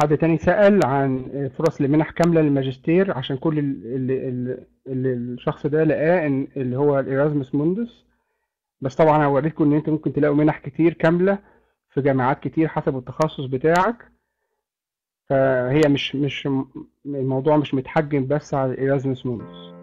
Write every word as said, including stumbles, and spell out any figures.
حد تاني سأل عن فرص لمنح كاملة للماجستير عشان كل اللي, اللي الشخص ده لقاه ان اللي هو الإيرازموس موندوس، بس طبعا هوريكم ان انتوا ممكن تلاقوا منح كتير كاملة في جامعات كتير حسب التخصص بتاعك، فهي مش مش الموضوع مش متحجم بس على الإيرازموس موندوس.